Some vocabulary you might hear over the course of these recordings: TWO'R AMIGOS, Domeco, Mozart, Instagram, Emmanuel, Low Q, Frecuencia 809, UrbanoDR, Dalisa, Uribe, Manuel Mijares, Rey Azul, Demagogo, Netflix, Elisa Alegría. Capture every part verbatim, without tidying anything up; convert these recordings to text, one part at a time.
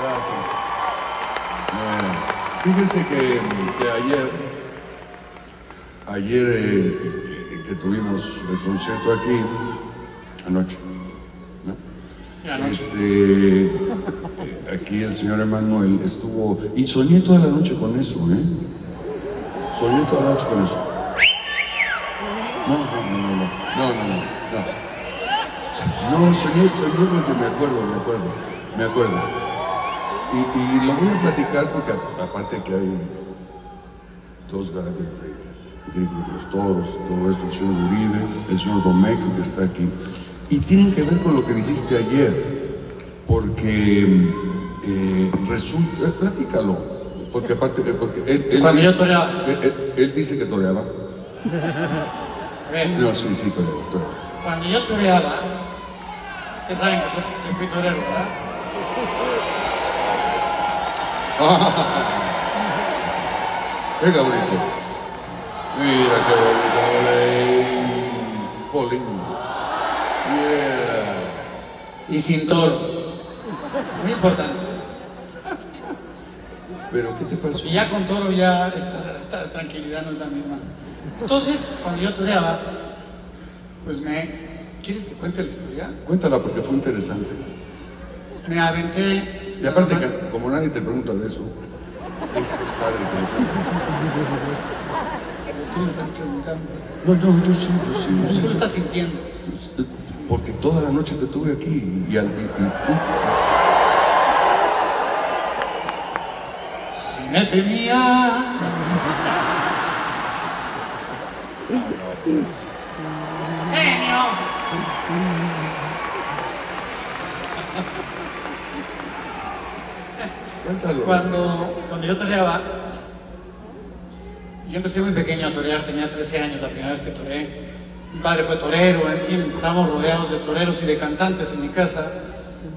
Gracias. Bueno, fíjense que, que ayer, ayer eh, que tuvimos el concierto aquí, anoche, ¿no? Sí, anoche. Este, aquí el señor Emmanuel estuvo, y soñé toda la noche con eso, ¿eh? Soñé toda la noche con eso. No, no, no, no, no, no, no, no, no, soñé, soñé porque me acuerdo, me acuerdo, me acuerdo. Y, y lo voy a platicar porque a, aparte que hay dos grandes de, de, de los toros, todo eso, el señor Uribe, el señor Domeco que está aquí. Y tienen que ver con lo que dijiste ayer, porque eh, resulta, platícalo, porque aparte, porque él, él, Cuando él, yo toreaba. Él, él, él dice que toreaba. No, sí, sí, toreabas, toreabas. Cuando yo toreaba, ustedes saben que, soy, que fui torero, ¿verdad? Venga, bonito. Mira qué bonito, Rey. Polín. Yeah. Y sin toro. Muy importante. Pero, ¿qué te pasó? Y ya con toro, ya esta, esta tranquilidad no es la misma. Entonces, cuando yo toreaba, pues me... ¿Quieres que cuente la historia? Cuéntala porque fue interesante. Me aventé... Y aparte, más... que, como nadie te pregunta de eso, es el padre que me pregunta. Tú me estás preguntando. No, no, yo sí, yo sí. Yo sí. Tú lo estás sintiendo. Porque toda la noche te tuve aquí y... y, y, y... Si me tenías... ¡Genio! Cuéntalo. Cuando, cuando yo toreaba, yo empecé muy pequeño a torear, tenía trece años la primera vez que toreé. Mi padre fue torero, en fin, estábamos rodeados de toreros y de cantantes en mi casa.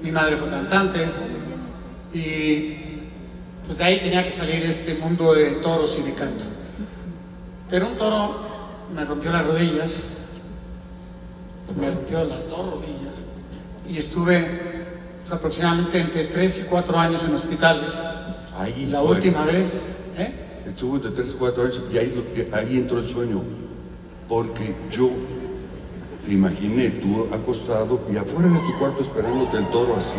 Mi madre fue cantante y... pues de ahí tenía que salir este mundo de toros y de canto. Pero un toro me rompió las rodillas, me rompió las dos rodillas, y estuve pues, aproximadamente entre tres y cuatro años en hospitales. Ahí la fue. Última vez, ¿eh? Estuve entre tres y cuatro años y ahí, ahí entró el sueño, porque yo te imaginé tú acostado y afuera de tu cuarto esperándote el toro así.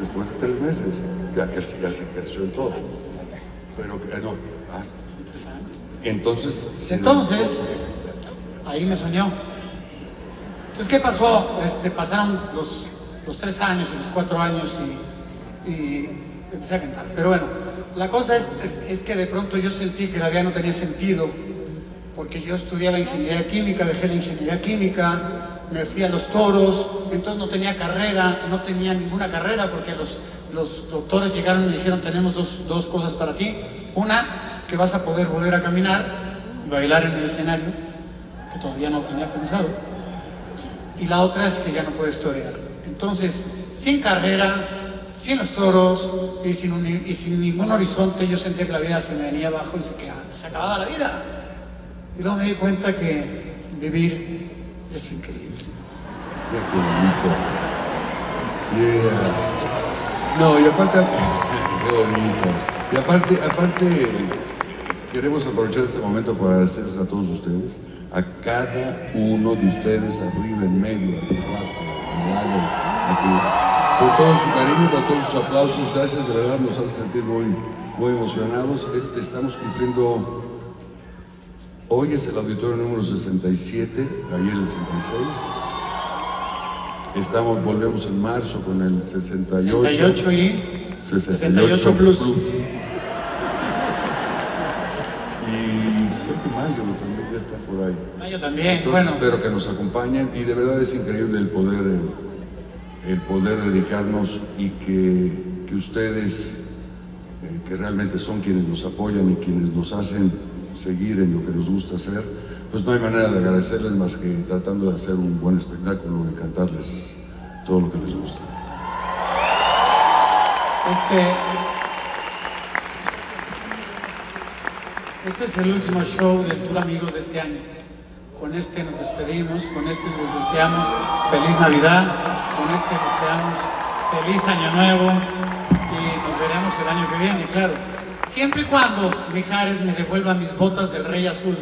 Después de tres meses, ya, ya se ejerció en todo. Pero no, ah, entonces... Entonces, ahí me soñó. Entonces, ¿qué pasó? Este, pasaron los, los tres años y los cuatro años y, y empecé a cantar. Pero bueno, la cosa es, es que de pronto yo sentí que la vida no tenía sentido, porque yo estudiaba ingeniería química, dejé la ingeniería química, me fui a los toros, entonces no tenía carrera, no tenía ninguna carrera porque los, los doctores llegaron y me dijeron tenemos dos, dos cosas para ti. Una, que vas a poder volver a caminar y bailar en el escenario, que todavía no tenía pensado. Y la otra es que ya no puedes torear. Entonces, sin carrera, sin los toros y sin, un, y sin ningún horizonte, yo sentía que la vida se me venía abajo y se, quedaba, se acababa la vida. Y luego me di cuenta que vivir es increíble. Ya, qué bonito. Yeah. No, y aparte, qué bonito. Y aparte, aparte, queremos aprovechar este momento para agradecerles a todos ustedes, a cada uno de ustedes, arriba, en medio, abajo, al lado, aquí, por todo su cariño, por todos sus aplausos. Gracias, de verdad, nos hace sentir muy, muy emocionados. Este, estamos cumpliendo. Hoy es el auditorio número sesenta y siete, ayer el sesenta y seis. Estamos, volvemos en marzo con el sesenta y ocho. sesenta y ocho y sesenta y ocho plus. plus. Y creo que mayo también ya está por ahí. Mayo también. Entonces, bueno, espero que nos acompañen y de verdad es increíble el poder, el poder dedicarnos y que, que ustedes, eh, que realmente son quienes nos apoyan y quienes nos hacen seguir en lo que nos gusta hacer, pues no hay manera de agradecerles más que tratando de hacer un buen espectáculo y cantarles todo lo que les gusta. Este, este es el último show del TWO'R Amigos de este año. Con este nos despedimos, con este les deseamos feliz Navidad, con este les deseamos feliz Año Nuevo y nos veremos el año que viene, claro. Siempre y cuando Mijares me devuelva mis botas del Rey Azul.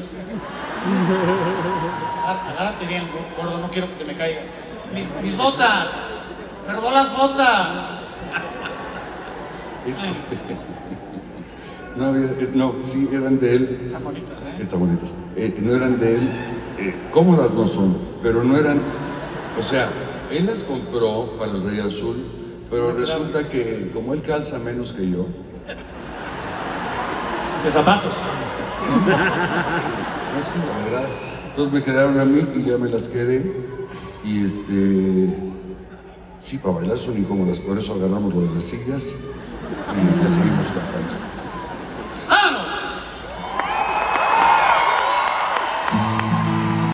Agárrate bien, gordo, no quiero que te me caigas. Mis, mis botas, perdón, las botas. Ay. No, no, sí eran de él. Están bonitas, ¿eh? Están bonitas. Eh, no eran de él, eh, cómodas no son, pero no eran, o sea, él las compró para el Rey Azul, pero resulta que como él calza menos que yo. De zapatos. Sí, no, sí, la verdad. Entonces me quedaron a mí y ya me las quedé. Y este, sí, para bailar son incómodas, por eso agarramos lo de las sillas y las seguimos cantando.